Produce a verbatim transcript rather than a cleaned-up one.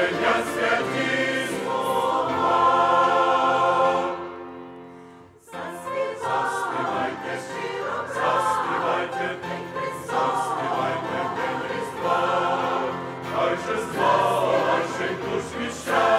Just fall, I shake those sweet shadows.